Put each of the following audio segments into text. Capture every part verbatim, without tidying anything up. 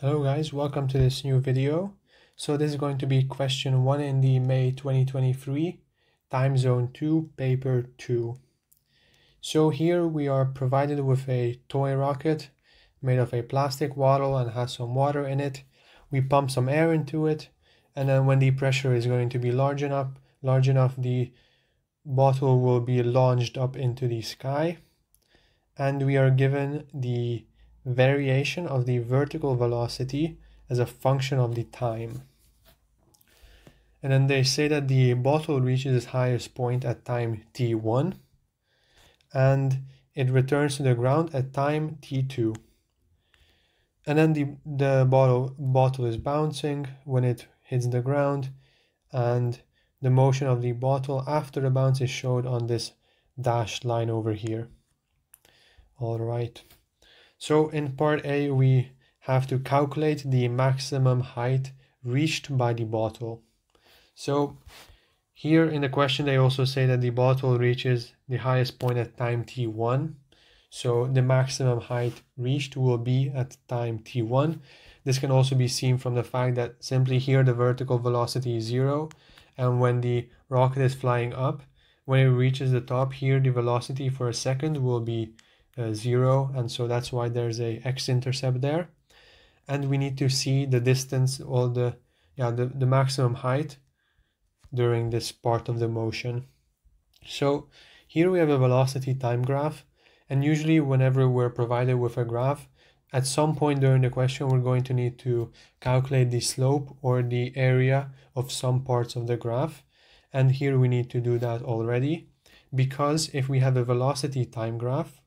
Hello guys, welcome to this new video. So this is going to be question one in the May twenty twenty-three time zone two paper two. So here we are provided with a toy rocket made of a plastic waddle and has some water in it. We pump some air into it, and then when the pressure is going to be large enough large enough the bottle will be launched up into the sky, and we are given the variation of the vertical velocity as a function of the time. And then they say that the bottle reaches its highest point at time t one and it returns to the ground at time t two, and then the the bottle bottle is bouncing when it hits the ground, and the motion of the bottle after the bounce is showed on this dashed line over here. All right. So in part A, we have to calculate the maximum height reached by the bottle. So here in the question, they also say that the bottle reaches the highest point at time t one. So the maximum height reached will be at time t one. This can also be seen from the fact that simply here the vertical velocity is zero. And when the rocket is flying up, when it reaches the top here, the velocity for a second will be Uh, zero, and so that's why there's a x-intercept there. And we need to see the distance, all the yeah the, the maximum height during this part of the motion. So here we have a velocity time graph, and usually whenever we're provided with a graph, at some point during the question we're going to need to calculate the slope or the area of some parts of the graph, and here we need to do that already, because if we have a velocity time graph,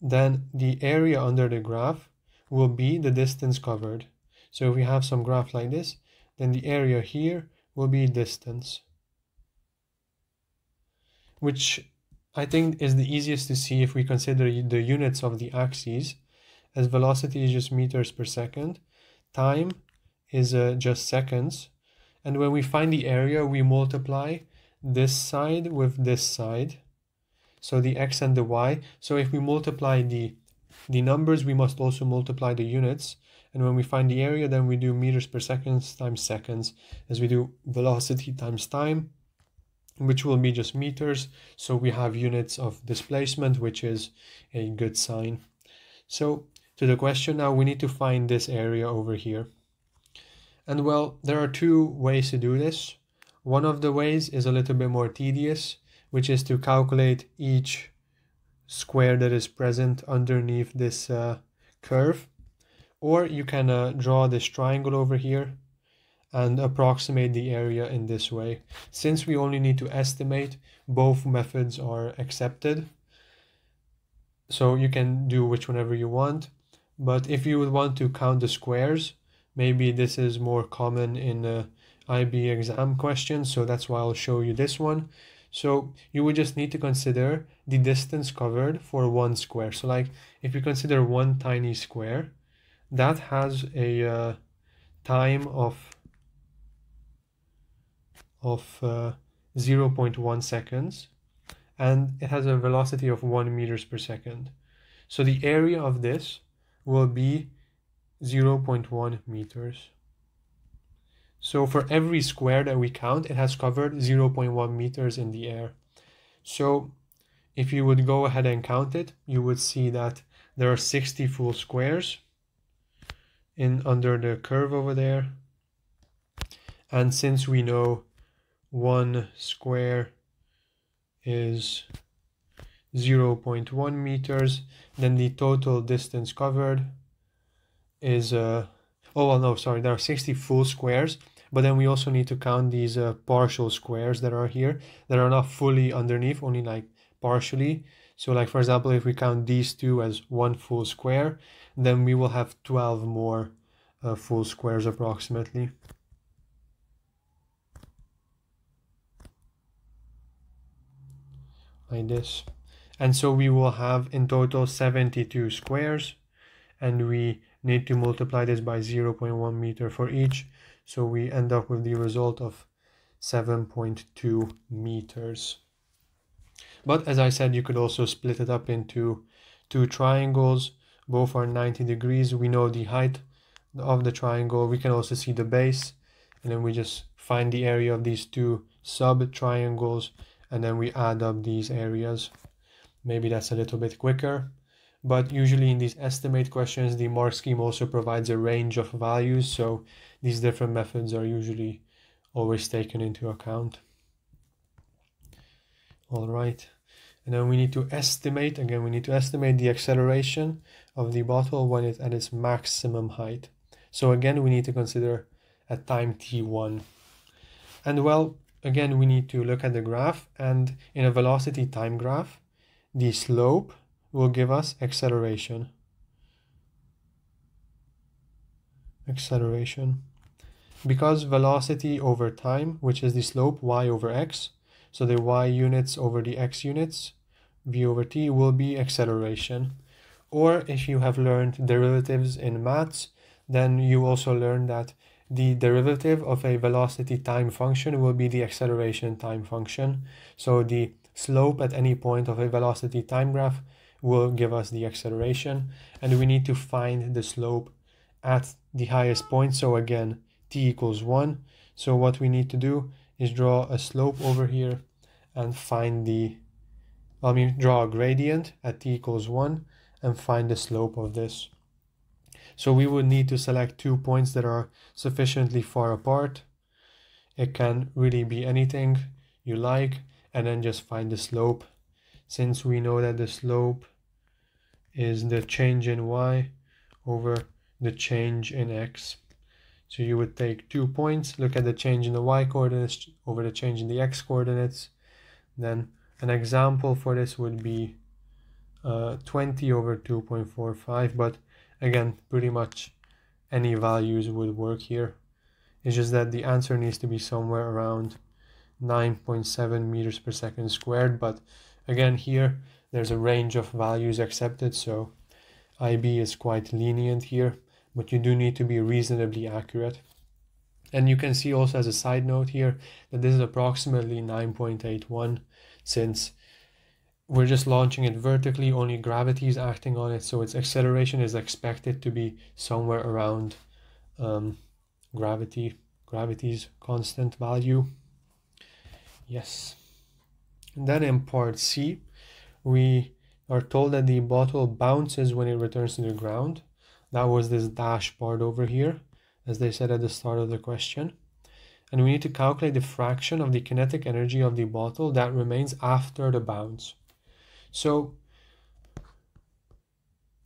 then the area under the graph will be the distance covered. So if we have some graph like this, then the area here will be distance, which I think is the easiest to see if we consider the units of the axes, as velocity is just meters per second, time is uh, just seconds, and when we find the area, we multiply this side with this side, so the x and the y. So if we multiply the the numbers, we must also multiply the units, and when we find the area, then we do meters per seconds times seconds, as we do velocity times time, which will be just meters, so we have units of displacement, which is a good sign. So to the question now, we need to find this area over here, and well, there are two ways to do this. One of the ways is a little bit more tedious, which is to calculate each square that is present underneath this uh, curve. Or you can uh, draw this triangle over here and approximate the area in this way. Since we only need to estimate, both methods are accepted, so you can do which whenever you want. But if you would want to count the squares, maybe this is more common in uh, I B exam questions, so that's why I'll show you this one. So you would just need to consider the distance covered for one square. So like if you consider one tiny square, that has a uh, time of, of uh, zero point one seconds, and it has a velocity of one meters per second. So the area of this will be zero point one meters. So for every square that we count, it has covered zero point one meters in the air. So if you would go ahead and count it, you would see that there are sixty full squares in under the curve over there. And since we know one square is zero point one meters, then the total distance covered is a uh, Oh, well, no, sorry, there are sixty full squares, but then we also need to count these uh, partial squares that are here, that are not fully underneath, only like partially. So like, for example, if we count these two as one full square, then we will have twelve more uh, full squares approximately. Like this. And so we will have in total seventy-two squares, and we need to multiply this by zero point one meter for each, so we end up with the result of seven point two meters. But as I said, you could also split it up into two triangles. Both are ninety degrees. We know the height of the triangle. We can also see the base, and then we just find the area of these two sub triangles, and then we add up these areas. Maybe that's a little bit quicker, but usually in these estimate questions, the mark scheme also provides a range of values, so these different methods are usually always taken into account. All right, and then we need to estimate, again, we need to estimate the acceleration of the bottle when it's at its maximum height. So again, we need to consider at time t one. And well, again, we need to look at the graph, and in a velocity time graph, the slope will give us acceleration. Acceleration. Because velocity over time, which is the slope y over x, so the y units over the x units, v over t, will be acceleration. Or if you have learned derivatives in maths, then you also learn that the derivative of a velocity time function will be the acceleration time function. So the slope at any point of a velocity time graph will give us the acceleration, and we need to find the slope at the highest point. So again, t equals one. So what we need to do is draw a slope over here and find the, I mean, draw a gradient at t equals one and find the slope of this. So we would need to select two points that are sufficiently far apart. It can really be anything you like, and then just find the slope. Since we know that the slope is the change in y over the change in x. So you would take two points, look at the change in the y coordinates over the change in the x coordinates. Then an example for this would be uh, twenty over two point four five, but again, pretty much any values would work here. It's just that the answer needs to be somewhere around nine point seven meters per second squared. But again, here there's a range of values accepted, so I B is quite lenient here, but you do need to be reasonably accurate. And you can see also as a side note here that this is approximately nine point eight one, since we're just launching it vertically, only gravity is acting on it, so its acceleration is expected to be somewhere around um, gravity, gravity's constant value. Yes. And then in part C, we are told that the bottle bounces when it returns to the ground. That was this dash part over here, as they said at the start of the question. And we need to calculate the fraction of the kinetic energy of the bottle that remains after the bounce. So,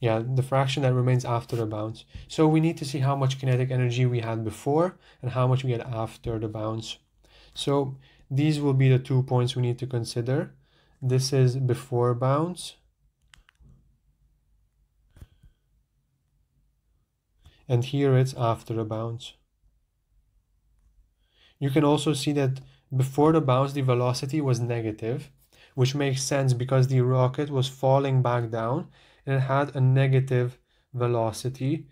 yeah, the fraction that remains after the bounce. So we need to see how much kinetic energy we had before and how much we had after the bounce. So these will be the two points we need to consider. This is before bounce, and here it's after the bounce. You can also see that before the bounce, the velocity was negative, which makes sense because the rocket was falling back down and it had a negative velocity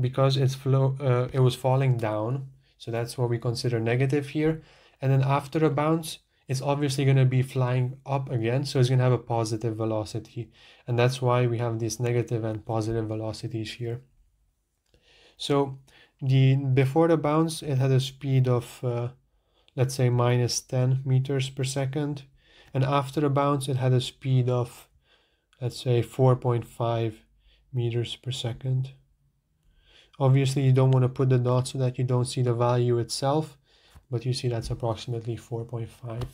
because its flow, uh, it was falling down. So that's what we consider negative here. And then after a bounce, it's obviously going to be flying up again, so it's going to have a positive velocity. And that's why we have these negative and positive velocities here. So the before the bounce, it had a speed of, uh, let's say, minus ten meters per second. And after the bounce, it had a speed of, let's say, four point five meters per second. Obviously, you don't want to put the dot so that you don't see the value itself, but you see that's approximately four point five.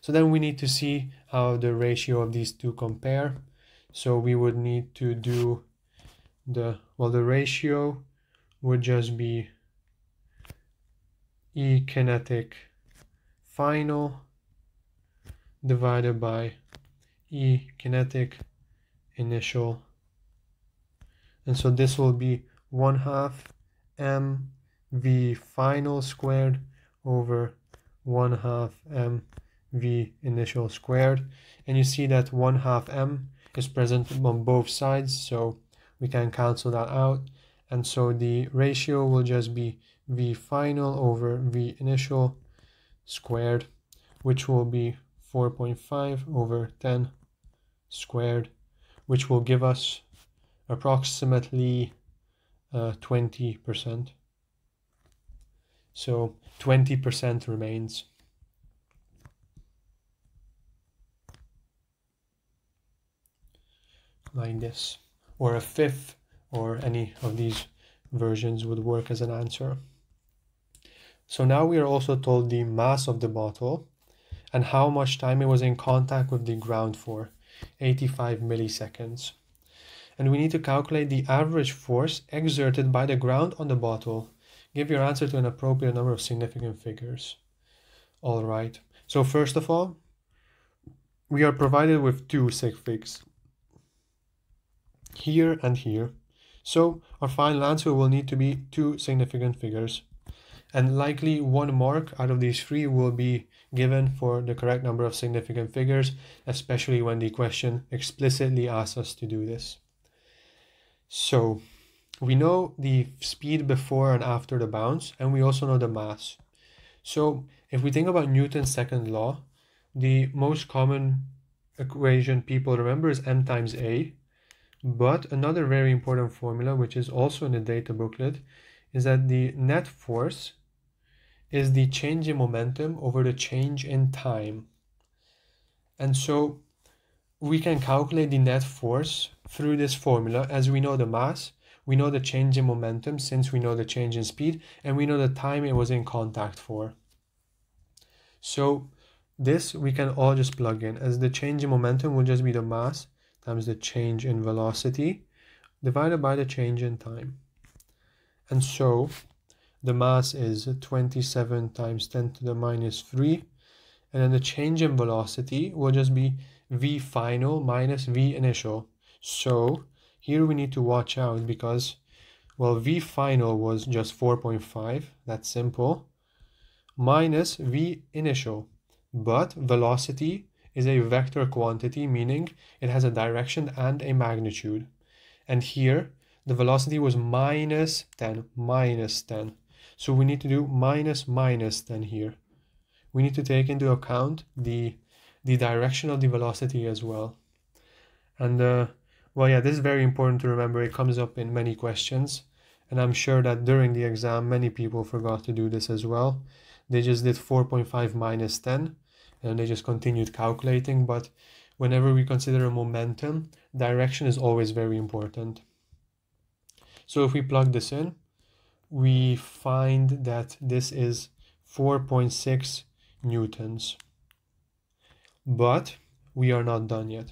So then we need to see how the ratio of these two compare. So we would need to do the, well, the ratio would just be E kinetic final divided by E kinetic initial. And so this will be one half m v final squared over one half m v initial squared. And you see that one half m is present on both sides, so we can cancel that out. And so the ratio will just be v final over v initial squared, which will be four point five over ten squared, which will give us approximately uh, twenty percent. So twenty percent remains. Like this, or a fifth, or any of these versions would work as an answer. So now we are also told the mass of the bottle and how much time it was in contact with the ground for, eighty-five milliseconds. And we need to calculate the average force exerted by the ground on the bottle. Give your answer to an appropriate number of significant figures. All right, so first of all, we are provided with two sig figs, here and here. So our final answer will need to be two significant figures, and likely one mark out of these three will be given for the correct number of significant figures, especially when the question explicitly asks us to do this. So we know the speed before and after the bounce, and we also know the mass. So if we think about Newton's second law, the most common equation people remember is m times a. But another very important formula, which is also in the data booklet, is that the net force is the change in momentum over the change in time. And so we can calculate the net force through this formula, as we know the mass, we know the change in momentum since we know the change in speed, and we know the time it was in contact for. So this we can all just plug in, as the change in momentum will just be the mass times the change in velocity divided by the change in time. And so the mass is twenty-seven times ten to the minus three, and then the change in velocity will just be v final minus v initial. So here we need to watch out, because, well, v final was just four point five, that's simple, minus v initial, but velocity is a vector quantity, meaning it has a direction and a magnitude. And here, the velocity was minus ten, minus ten. So we need to do minus minus ten here. We need to take into account the, the direction of the velocity as well. And, uh, well, yeah, this is very important to remember. It comes up in many questions. And I'm sure that during the exam, many people forgot to do this as well. They just did four point five minus ten. And they just continued calculating. But whenever we consider a momentum, direction is always very important. So if we plug this in, we find that this is four point six newtons. But we are not done yet,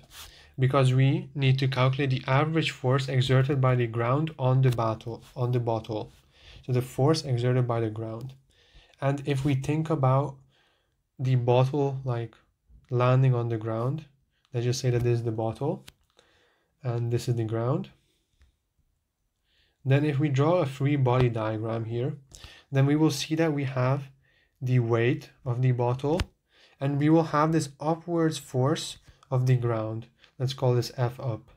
because we need to calculate the average force exerted by the ground on the bottle, on the bottle. So the force exerted by the ground. And if we think about the bottle like landing on the ground, let's just say that this is the bottle and this is the ground, then if we draw a free body diagram here, then we will see that we have the weight of the bottle, and we will have this upwards force of the ground. Let's call this F up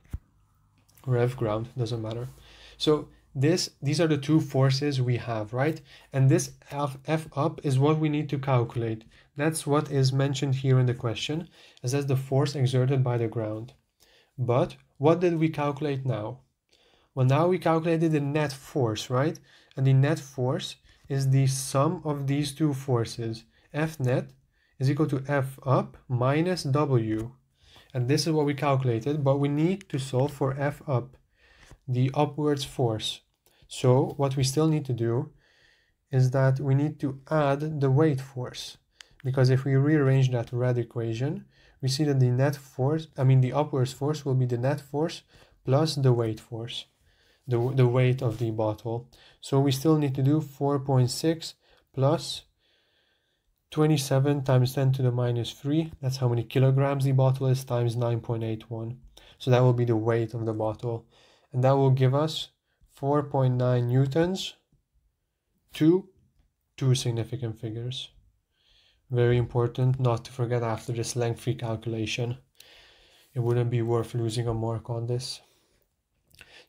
or F ground, doesn't matter. So this these are the two forces we have, right? And this F, F up is what we need to calculate. That's what is mentioned here in the question, as that's the force exerted by the ground. But what did we calculate now? Well, now we calculated the net force, right? And the net force is the sum of these two forces. F net is equal to F up minus W. And this is what we calculated, but we need to solve for F up, the upwards force. So what we still need to do is that we need to add the weight force, because if we rearrange that red equation, we see that the net force, I mean the upwards force, will be the net force plus the weight force, the, the weight of the bottle. So we still need to do four point six plus twenty-seven times ten to the minus three, that's how many kilograms the bottle is, times nine point eight one. So that will be the weight of the bottle. And that will give us four point nine newtons to two significant figures. Very important not to forget after this lengthy calculation. It wouldn't be worth losing a mark on this.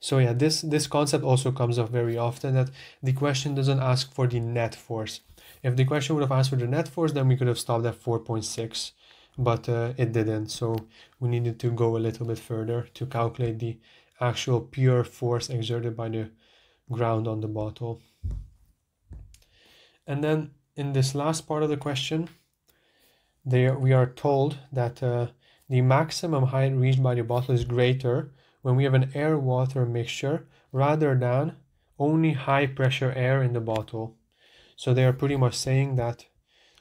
So yeah, this, this concept also comes up very often, that the question doesn't ask for the net force. If the question would have asked for the net force, then we could have stopped at four point six. But uh, it didn't, so we needed to go a little bit further to calculate the actual pure force exerted by the ground on the bottle. And then in this last part of the question, there we are told that uh, the maximum height reached by the bottle is greater when we have an air-water mixture rather than only high-pressure air in the bottle. So they are pretty much saying that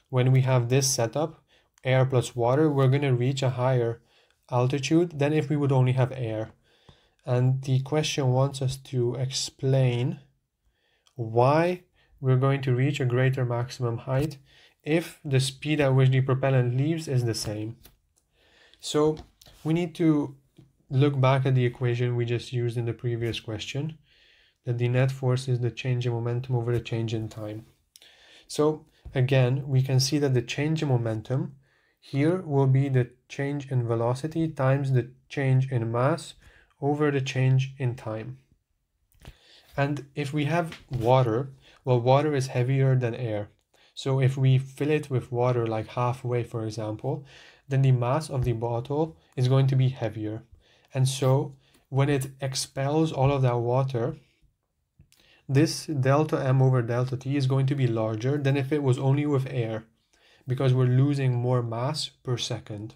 when we have this setup, air plus water, we're going to reach a higher altitude than if we would only have air. And the question wants us to explain why we're going to reach a greater maximum height if the speed at which the propellant leaves is the same. So we need to look back at the equation we just used in the previous question, that the net force is the change in momentum over the change in time. So again, we can see that the change in momentum here will be the change in velocity times the change in mass over the change in time. And if we have water, well, water is heavier than air. So if we fill it with water like halfway, for example, then the mass of the bottle is going to be heavier. And so when it expels all of that water, this delta M over delta T is going to be larger than if it was only with air, because we're losing more mass per second.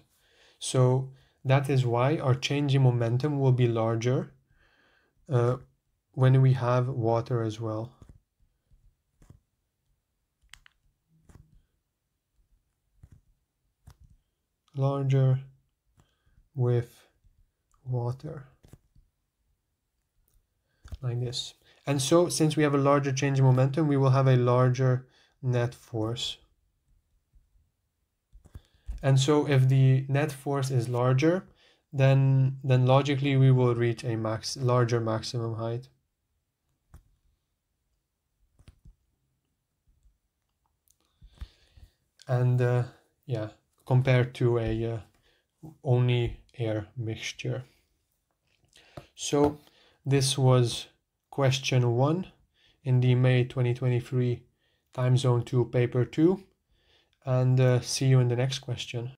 So that is why our change in momentum will be larger uh, when we have water as well. Larger with water, like this. And so since we have a larger change in momentum, we will have a larger net force. And so if the net force is larger, then then logically we will reach a max larger maximum height. And uh, yeah, compared to a uh, only air mixture. So this was question one in the May twenty twenty-three time zone two paper two, and uh, see you in the next question.